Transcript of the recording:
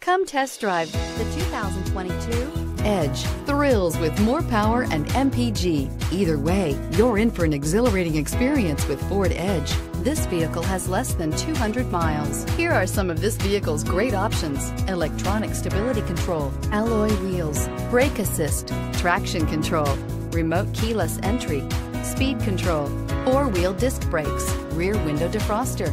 Come test drive the 2022 Edge. Thrills with more power and MPG. Either way, you're in for an exhilarating experience with Ford Edge. This vehicle has less than 200 miles. Here are some of this vehicle's great options: electronic stability control, alloy wheels, brake assist, traction control, remote keyless entry, speed control, four-wheel disc brakes, rear window defroster,